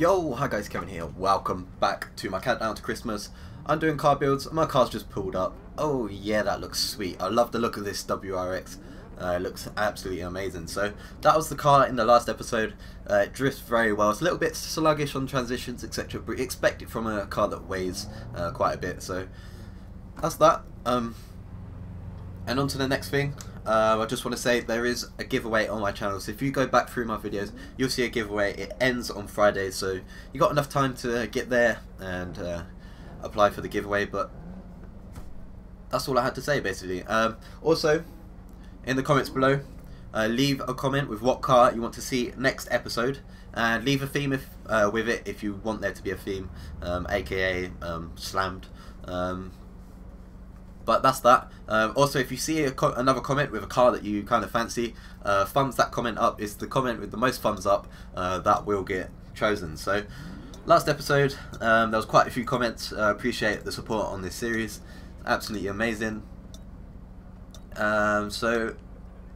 Yo, hi guys, Kevin here. Welcome back to my countdown to Christmas. I'm doing car builds. My car's just pulled up. Oh yeah, that looks sweet. I love the look of this WRX. It looks absolutely amazing. So that was the car in the last episode. It drifts very well. It's a little bit sluggish on transitions, etc. But expect it from a car that weighs quite a bit. So that's that. And on to the next thing. I just want to say there is a giveaway on my channel, so if you go back through my videos you'll see a giveaway. It ends on Friday, so you got enough time to get there and apply for the giveaway. But that's all I had to say basically. Also, in the comments below, leave a comment with what car you want to see next episode, and leave a theme with it if you want there to be a theme, aka slammed. But that's that. Also, if you see another comment with a car that you kind of fancy, thumbs that comment up. It's the comment with the most thumbs up that will get chosen. So last episode there was quite a few comments. Appreciate the support on this series, absolutely amazing. So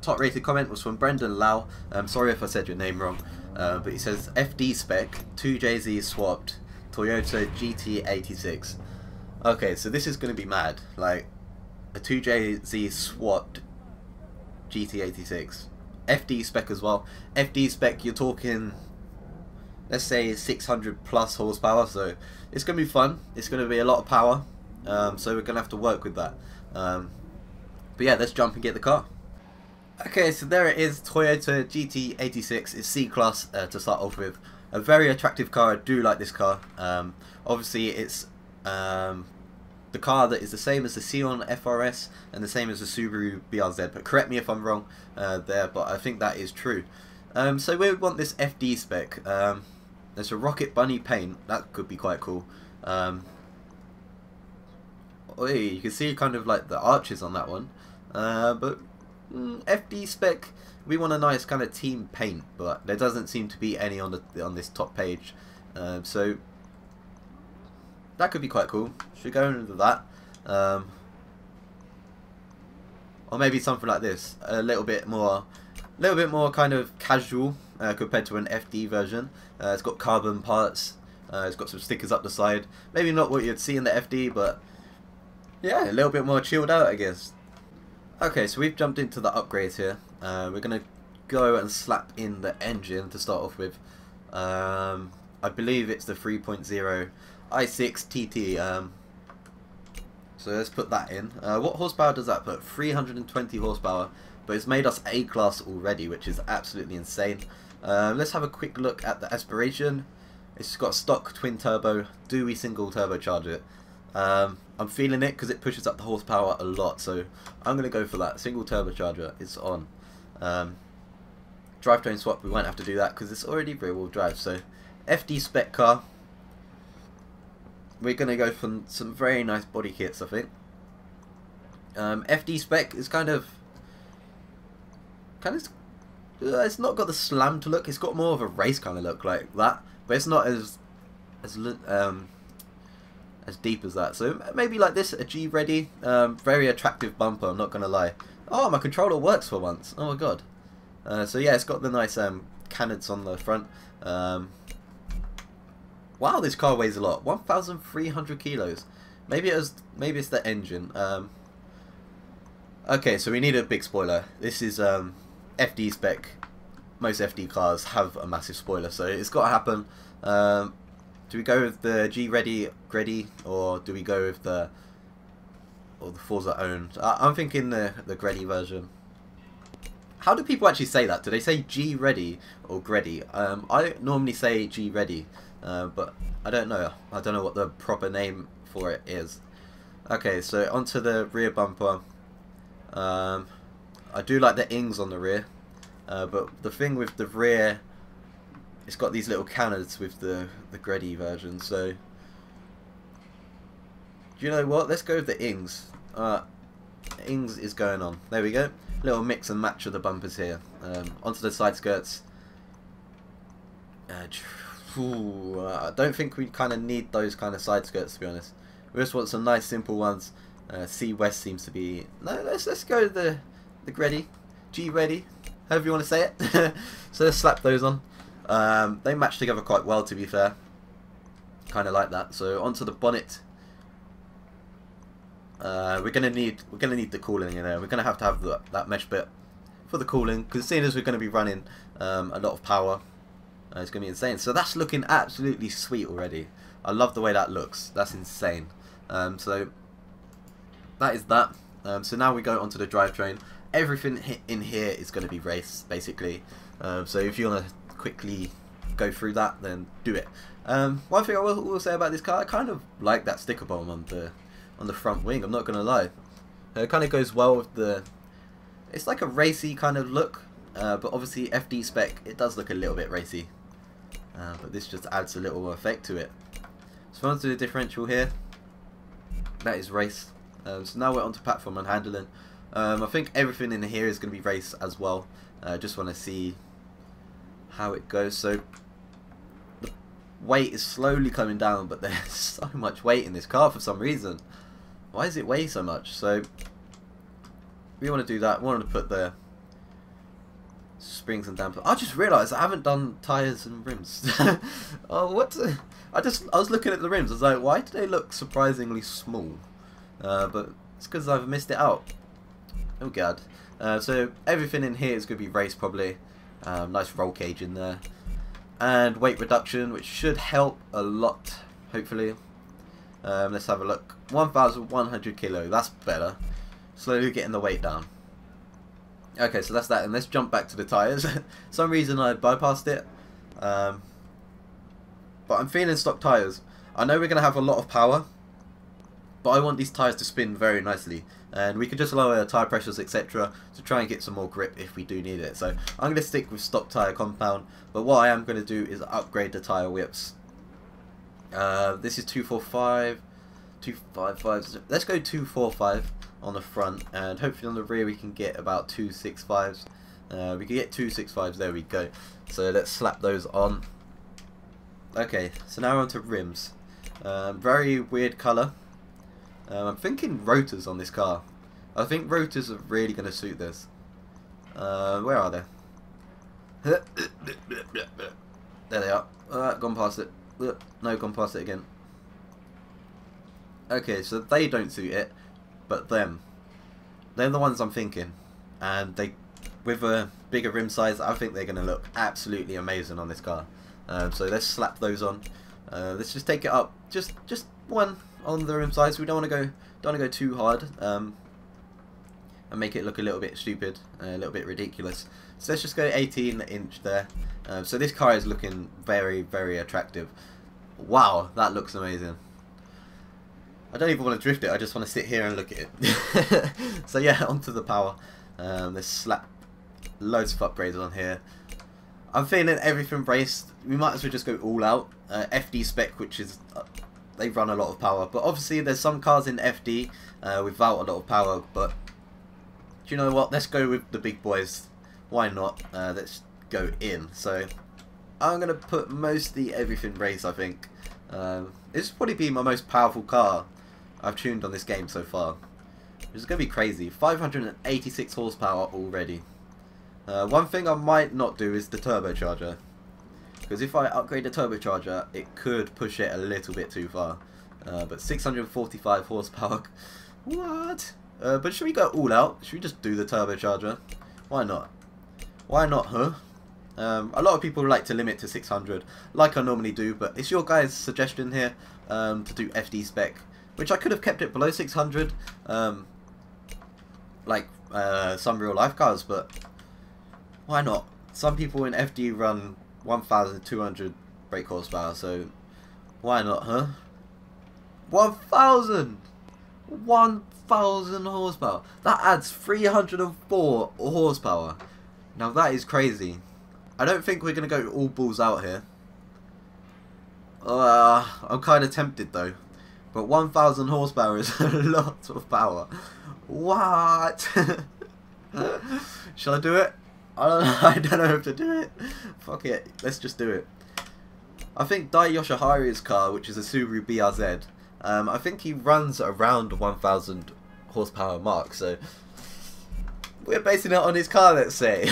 top rated comment was from Brendan Lau. I'm sorry if I said your name wrong, but he says FD Spec 2JZ swapped Toyota GT86. Okay, so this is going to be mad. Like, a 2JZ swapped GT86. FD spec as well. FD spec, you're talking, let's say 600 plus horsepower, so it's going to be fun. It's going to be a lot of power, so we're going to have to work with that. But yeah, let's jump and get the car. Okay, so there it is, Toyota GT86. It's C-Class to start off with. A very attractive car. I do like this car. Obviously, it's the car that is the same as the Scion FRS and the same as the Subaru BRZ, but correct me if I'm wrong there, but I think that is true. So we want this FD spec. There's a Rocket Bunny paint, that could be quite cool. You can see kind of like the arches on that one, but FD spec, we want a nice kind of team paint, but there doesn't seem to be any on this top page, so that could be quite cool. Should go into that. Or maybe something like this. A little bit more kind of casual compared to an FD version. It's got carbon parts. It's got some stickers up the side. Maybe not what you'd see in the FD, but yeah, a little bit more chilled out, I guess. Okay, so we've jumped into the upgrades here. We're going to go and slap in the engine to start off with. I believe it's the 3.0... i6 TT. So let's put that in. What horsepower does that put? 320 horsepower, but it's made us A class already, which is absolutely insane. Let's have a quick look at the aspiration. It's got stock twin turbo. Do we single turbocharge it? I'm feeling it because it pushes up the horsepower a lot, so I'm going to go for that. Single turbocharger, it's on. Drivetrain swap, we won't have to do that because it's already rear wheel drive. So FD spec car. We're going to go for some very nice body kits, I think. FD spec is kind of it's not got the slammed look. It's got more of a race kind of look like that, but it's not as deep as that. So maybe like this, a Greddy, very attractive bumper. I'm not going to lie. Oh, my controller works for once. Oh my god. So yeah, it's got the nice cannons on the front. Wow, this car weighs a lot. 1,300 kilos. Maybe it's the engine. Okay, so we need a big spoiler. This is FD spec. Most FD cars have a massive spoiler, so it's got to happen. Do we go with the Greddy, or do we go with the Forza owned? I'm thinking the Greddy version. How do people actually say that? Do they say Greddy or Greddy? I normally say Greddy. But I don't know. I don't know what the proper name for it is. Okay, so onto the rear bumper. I do like the Ings on the rear, but the thing with the rear, it's got these little canards with the Greddy version. So, do you know what? Let's go with the Ings. Ings is going on. There we go. Little mix and match of the bumpers here. Onto the side skirts. I don't think we kind of need those kind of side skirts, to be honest. We just want some nice simple ones. C West seems to be. No, let's go the Greddy, however you want to say it. So let's slap those on. They match together quite well, to be fair. Kind of like that. So onto the bonnet. We're gonna need the cooling in there. We're gonna have to have that mesh bit for the cooling, because seeing as we're gonna be running a lot of power, it's gonna be insane. So that's looking absolutely sweet already. I love the way that looks. That's insane. So that is that. So now we go onto the drivetrain. Everything in here is gonna be race basically. So if you wanna quickly go through that, then do it. One thing I will say about this car, I kind of like that sticker bomb on the front wing, I'm not gonna lie. It kind of goes well with the, it's like a racy kind of look, but obviously FD spec, it does look a little bit racy, but this just adds a little effect to it. So onto the differential here, that is race. So now we're onto platform and handling. I think everything in here is gonna be race as well. I just want to see how it goes. So the weight is slowly coming down, but there's so much weight in this car for some reason. Why does it weigh so much? So we want to do that. We want to put the springs and dampers. I just realised I haven't done tyres and rims. Oh, what? I was looking at the rims. I was like, why do they look surprisingly small? But it's because I've missed it out. Oh god. So everything in here is going to be race probably. Nice roll cage in there. And weight reduction, which should help a lot, hopefully. Let's have a look. 1,100 kilo, that's better. Slowly getting the weight down. Okay, so that's that. And let's jump back to the tyres. Some reason I bypassed it. But I'm feeling stock tyres. I know we're going to have a lot of power, but I want these tyres to spin very nicely, and we can just lower our tyre pressures, etc., to try and get some more grip if we do need it. So I'm going to stick with stock tyre compound, but what I am going to do is upgrade the tyre whips. This is 245, 255. Let's go 245 on the front, and hopefully on the rear we can get about 265s. We can get 265s. There we go. So let's slap those on. Okay, so now onto rims. Very weird colour. I'm thinking rotors on this car. I think rotors are really going to suit this. Where are they? There they are. Gone past it. No, gone past it again. Okay, so they don't suit it, but them. They're the ones I'm thinking. And they, with a bigger rim size, I think they're going to look absolutely amazing on this car. So let's slap those on. Let's just take it up. Just one on the rim sides. We don't want to go too hard and make it look a little bit stupid, a little bit ridiculous. So let's just go 18 inch there. So this car is looking very, very attractive. Wow, that looks amazing. I don't even want to drift it. I just want to sit here and look at it. So yeah, onto the power. Let's slap loads of upgrades on here. I'm feeling everything braced. We might as well just go all out. FD spec, which is they run a lot of power, but obviously there's some cars in FD without a lot of power, but do you know what, let's go with the big boys, why not. Let's go in. So I'm going to put mostly everything race, I think. This will probably be my most powerful car I've tuned on this game so far, which is going to be crazy. 586 horsepower already. One thing I might not do is the turbocharger, because if I upgrade the turbocharger, it could push it a little bit too far. But 645 horsepower. What? But should we go all out? Should we just do the turbocharger? Why not? Why not, huh? A lot of people like to limit to 600, like I normally do, but it's your guys' suggestion here to do FD spec, which I could have kept it below 600, like some real life cars, but why not? Some people in FD run 1,200 brake horsepower, so why not, huh? 1,000 horsepower. That adds 304 horsepower. Now that is crazy. I don't think we're gonna go all balls out here. I'm kind of tempted though, but 1,000 horsepower is a lot of power. What? Shall I do it? I don't know if to do it. Fuck it, let's just do it. I think Dai Yoshihara's car, which is a Subaru BRZ, I think he runs around the 1,000 horsepower mark, so we're basing it on his car, let's say.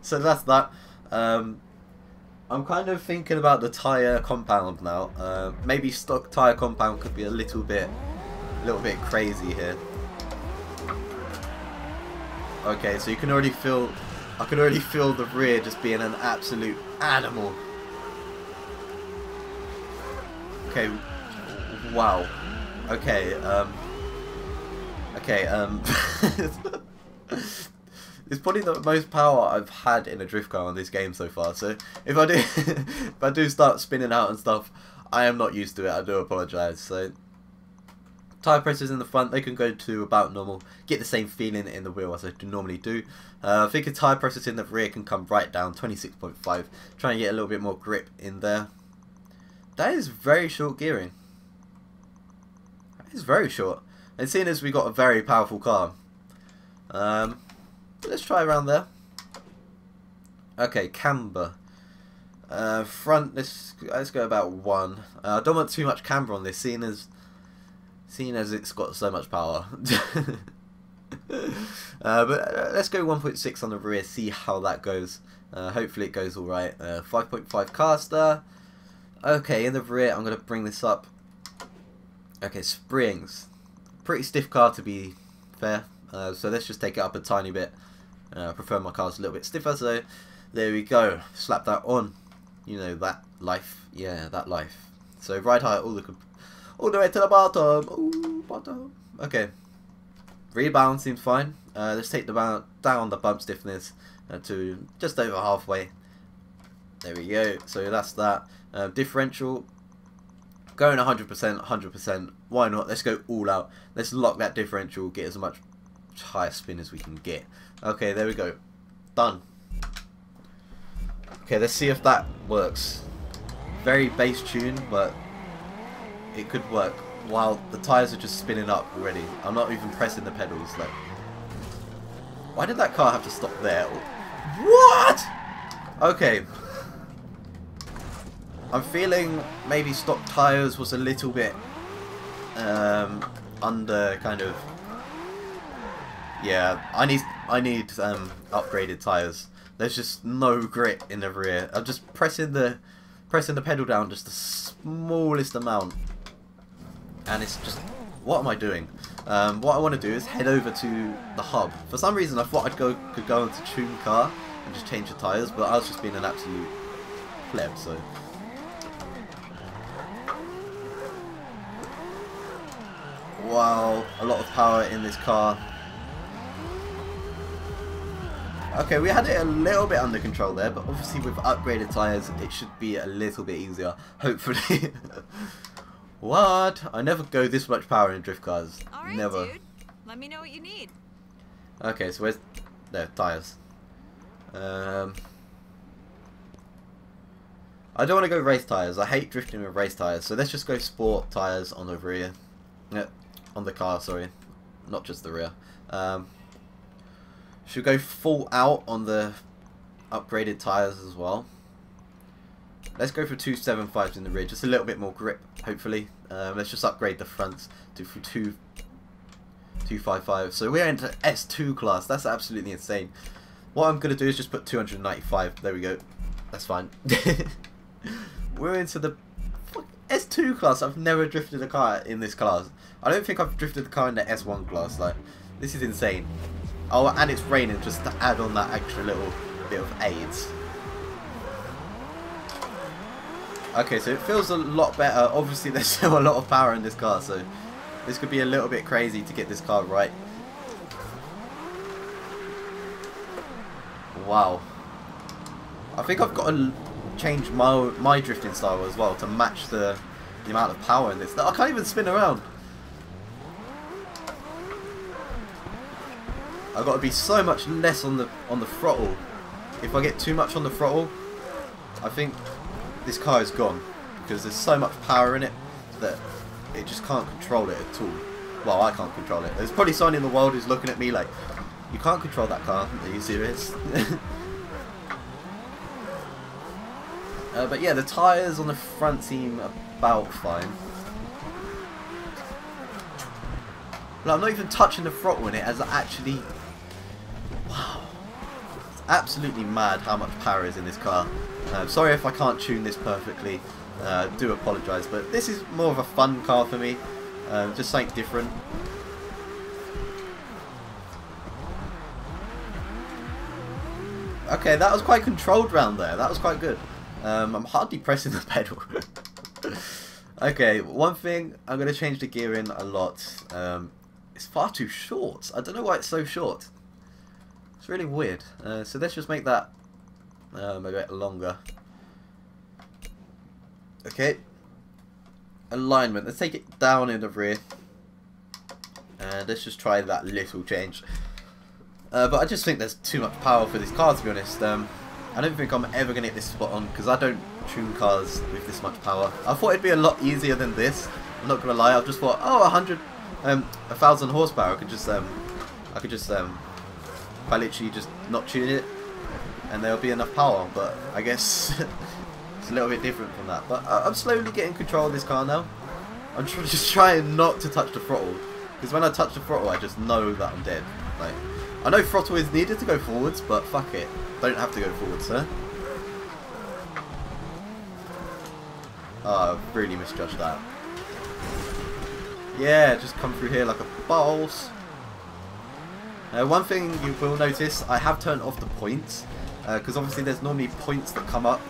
So that's that. I'm kind of thinking about the tyre compound now. Maybe stock tyre compound could be a little bit crazy here. Okay, so you can already feel, I can already feel the rear just being an absolute animal. Okay, wow. Okay, it's probably the most power I've had in a drift car on this game so far. So if I do, if I do start spinning out and stuff, I am not used to it. I do apologise. So tire pressures in the front, they can go to about normal. Get the same feeling in the wheel as I normally do. I think a tire pressures in the rear can come right down, 26.5. Try and get a little bit more grip in there. That is very short gearing. That is very short. And seeing as we got a very powerful car. Let's try around there. Okay, camber. Front, let's go about 1. I don't want too much camber on this, seeing as it's got so much power. But let's go 1.6 on the rear, see how that goes. Hopefully it goes alright. 5.5 caster. Okay, in the rear, I'm going to bring this up. Okay, springs. Pretty stiff car to be fair. So let's just take it up a tiny bit. I prefer my cars a little bit stiffer, so there we go. Slap that on. You know, that life. Yeah, that life. So ride high all the way to the bottom. Ooh, bottom. Okay. Rebound seems fine. Let's take the down the bump stiffness to just over halfway. There we go. So that's that. Differential. Going 100%, 100%. Why not? Let's go all out. Let's lock that differential. Get as much higher spin as we can get. Okay, there we go. Done. Okay, let's see if that works. Very bass tune, but it could work. Wow, the tyres are just spinning up already. I'm not even pressing the pedals. Like, why did that car have to stop there? What? Okay. I'm feeling maybe stock tyres was a little bit under kind of. Yeah, I need upgraded tyres. There's just no grit in the rear. I'm just pressing the pedal down just the smallest amount, and it's just, what am I doing? What I want to do is head over to the hub. For some reason, I thought could go into Tune Car and just change the tyres, but I was just being an absolute pleb. So wow, a lot of power in this car. Okay, we had it a little bit under control there, but obviously with upgraded tyres, it should be a little bit easier, hopefully. What? I never go this much power in drift cars. All right, never. Dude. Let me know what you need. Okay, so where's there tyres? I don't want to go race tyres. I hate drifting with race tyres, so let's just go sport tyres on the rear. Yep, on the car, sorry, not just the rear. Should go full out on the upgraded tyres as well. Let's go for 275s in the rear, just a little bit more grip, hopefully. Let's just upgrade the fronts to 255. So we're into S2 class, that's absolutely insane. What I'm going to do is just put 295, there we go, that's fine. We're into the S2 class, I've never drifted a car in this class. I don't think I've drifted a car in the S1 class, like, this is insane. Oh, and it's raining, just to add on that extra little bit of aids. Okay, so it feels a lot better. Obviously, there's still a lot of power in this car, so this could be a little bit crazy to get this car right. Wow. I think I've got to change my drifting style as well to match the amount of power in this. I can't even spin around. I've got to be so much less on the throttle. If I get too much on the throttle, I think this car is gone because there's so much power in it that it just can't control it at all. Well, I can't control it. There's probably someone in the world who's looking at me like, you can't control that car, are you serious? But yeah, the tyres on the front seem about fine. Like, I'm not even touching the throttle in it as I actually. Wow. It's absolutely mad how much power is in this car. Sorry if I can't tune this perfectly, do apologise, but this is more of a fun car for me, just something different. Okay, that was quite controlled round there, that was quite good. I'm hardly pressing the pedal. Okay, one thing, I'm going to change the gear in a lot. It's far too short. I don't know why it's so short. It's really weird. So let's just make that a bit longer. Okay. Alignment. Let's take it down in the rear. And let's just try that little change. But I just think there's too much power for this car, to be honest. I don't think I'm ever going to get this spot on, because I don't tune cars with this much power. I thought it'd be a lot easier than this. I'm not going to lie. I just thought, oh, 1,000 horsepower. I could just quite literally just not tune it, and there'll be enough power. But I guess it's a little bit different from that. But I'm slowly getting control of this car now. I'm just trying not to touch the throttle, because when I touch the throttle, I just know that I'm dead. Like, I know throttle is needed to go forwards, but fuck it. Don't have to go forward, sir. Oh, I really misjudged that. Yeah, just come through here like a boss. One thing you will notice, I have turned off the points, because obviously there's normally points that come up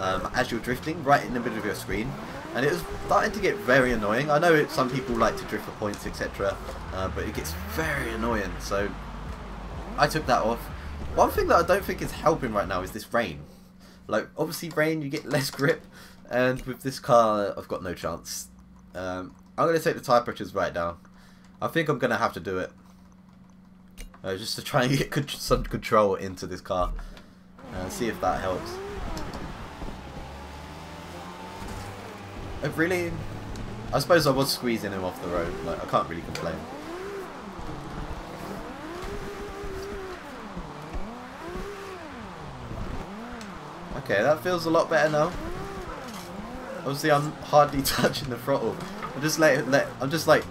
as you're drifting, right in the middle of your screen, and it was starting to get very annoying. I know some people like to drift for points, etc., but it gets very annoying, so I took that off. One thing that I don't think is helping right now is this rain. Like, obviously rain, you get less grip, and with this car, I've got no chance. I'm going to take the tire pressures right down. I think I'm going to have to do it. Just to try and get some control into this car. And see if that helps. I suppose I was squeezing him off the road. Like, I can't really complain. Okay, that feels a lot better now. Obviously, I'm hardly touching the throttle. I'm just like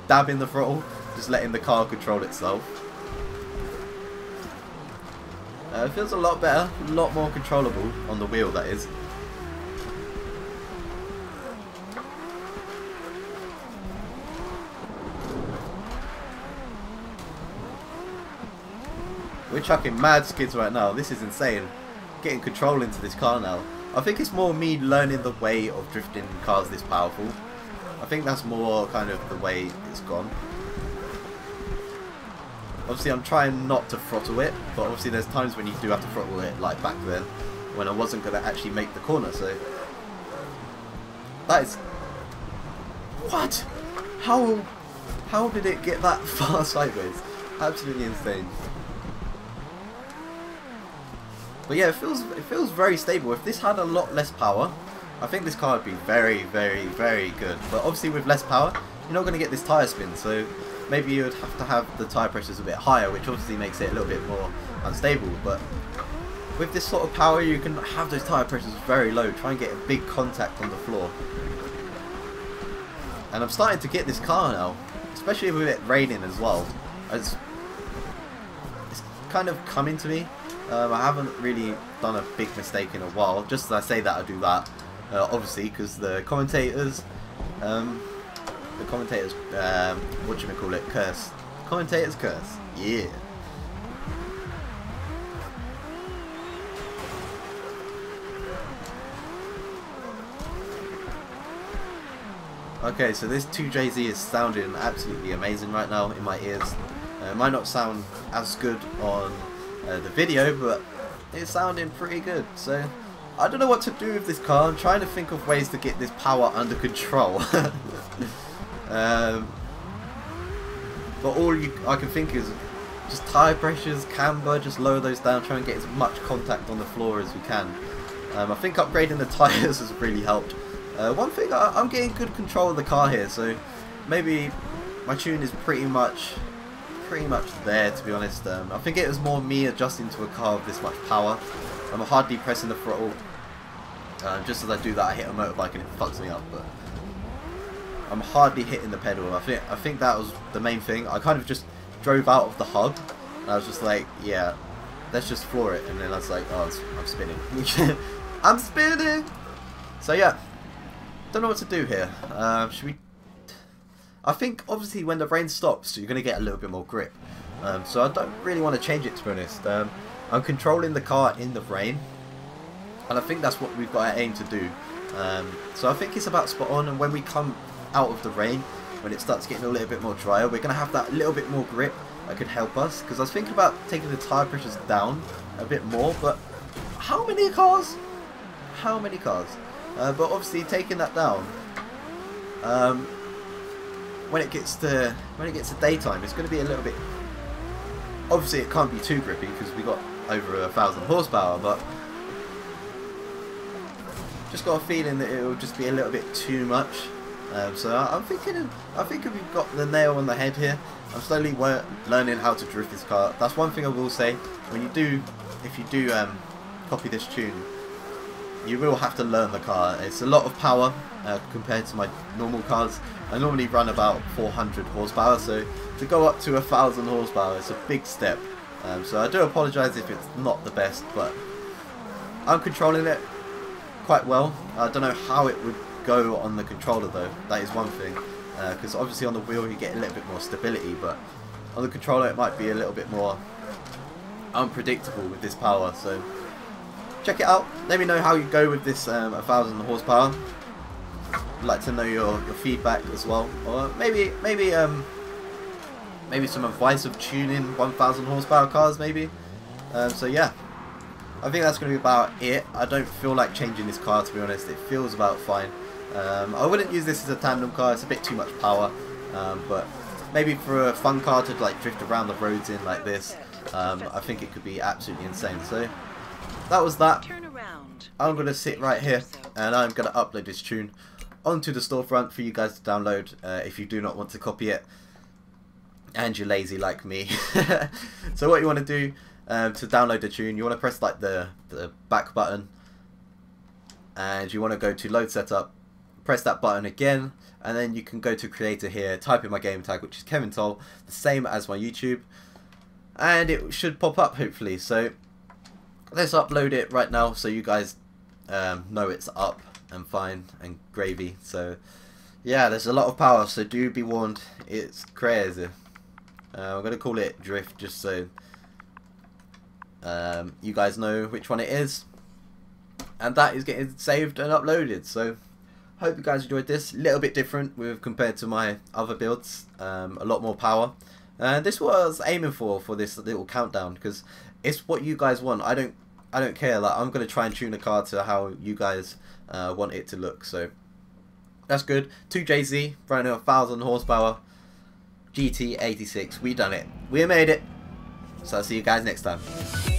dabbing the throttle, just letting the car control itself. It feels a lot better, a lot more controllable on the wheel, that is. We're chucking mad skids right now. This is insane. Getting control into this car now. I think it's more me learning the way of drifting cars this powerful. I think that's more kind of the way it's gone. Obviously I'm trying not to throttle it, but obviously there's times when you do have to throttle it, like back then, when I wasn't going to actually make the corner, so... That is... What? How did it get that far sideways? Absolutely insane. But yeah, it feels very stable. If this had a lot less power, I think this car would be very, very, very good. But obviously with less power, you're not going to get this tyre spin, so maybe you would have to have the tyre pressures a bit higher, which obviously makes it a little bit more unstable. But with this sort of power, you can have those tyre pressures very low, try and get a big contact on the floor. And I'm starting to get this car now, especially with it raining as well. It's kind of coming to me. I haven't really done a big mistake in a while. Just as I say that, I do that. Obviously, because the commentators, whatchamacallit, curse. Commentators curse. Yeah. Okay, so this 2JZ is sounding absolutely amazing right now in my ears. It might not sound as good on the video, but it's sounding pretty good, so... I don't know what to do with this car. I'm trying to think of ways to get this power under control. But I can think is just tire pressures, camber, just lower those down, try and get as much contact on the floor as we can. I think upgrading the tires has really helped. One thing, I'm getting good control of the car here, so maybe my tune is pretty much there, to be honest. I think it was more me adjusting to a car with this much power. I'm hardly pressing the throttle. Just as I do that, I hit a motorbike and it fucks me up. But I'm hardly hitting the pedal. I think that was the main thing. I kind of just drove out of the hub, and I was just like, yeah, let's just floor it. And then I was like, oh, I'm spinning. I'm spinning! So yeah, don't know what to do here. Should we... I think obviously when the rain stops you're going to get a little bit more grip. So I don't really want to change it, to be honest. I'm controlling the car in the rain, and I think that's what we've got to aim to do. So I think it's about spot on, and when we come out of the rain, when it starts getting a little bit more drier, we're going to have that little bit more grip that could help us. Because I was thinking about taking the tyre pressures down a bit more, but how many cars? How many cars? But obviously taking that down, when it gets to daytime, it's going to be a little bit... Obviously it can't be too grippy because we got over 1,000 horsepower, but just got a feeling that it will just be a little bit too much. So I think we've got the nail on the head here. I'm slowly learning how to drift this car. That's one thing I will say. When you do, if you do copy this tune, you will have to learn the car. It's a lot of power compared to my normal cars. I normally run about 400 horsepower, so to go up to 1,000 horsepower, it's a big step. So I do apologise if it's not the best, but I'm controlling it quite well. I don't know how it would go on the controller though, that is one thing, because obviously on the wheel you get a little bit more stability, but on the controller it might be a little bit more unpredictable with this power. So check it out, let me know how you go with this 1,000 horsepower. I'd like to know your feedback as well, or maybe some advice of tuning 1,000 horsepower cars maybe. So yeah, I think that's going to be about it. I don't feel like changing this car, to be honest. It feels about fine. I wouldn't use this as a tandem car, it's a bit too much power, but maybe for a fun car to like drift around the roads in like this, I think it could be absolutely insane. So that was that. I'm going to sit right here and I'm going to upload this tune onto the storefront for you guys to download if you do not want to copy it and you're lazy like me. So what you want to do to download the tune, you want to press like the back button, and you want to go to load setup, press that button again, and then you can go to creator here, type in my game tag, which is Kevin Toll, the same as my YouTube, and it should pop up hopefully. So let's upload it right now so you guys know it's up and fine and gravy. So yeah, there's a lot of power, so do be warned, it's crazy. I'm going to call it drift just so you guys know which one it is, and that is getting saved and uploaded. So hope you guys enjoyed this, a little bit different with compared to my other builds, a lot more power, and this was aiming for this little countdown, because it's what you guys want. I don't care, like I'm going to try and tune the car to how you guys want it to look. So that's good. 2JZ running 1,000 horsepower GT86. We done it, we made it. So I'll see you guys next time.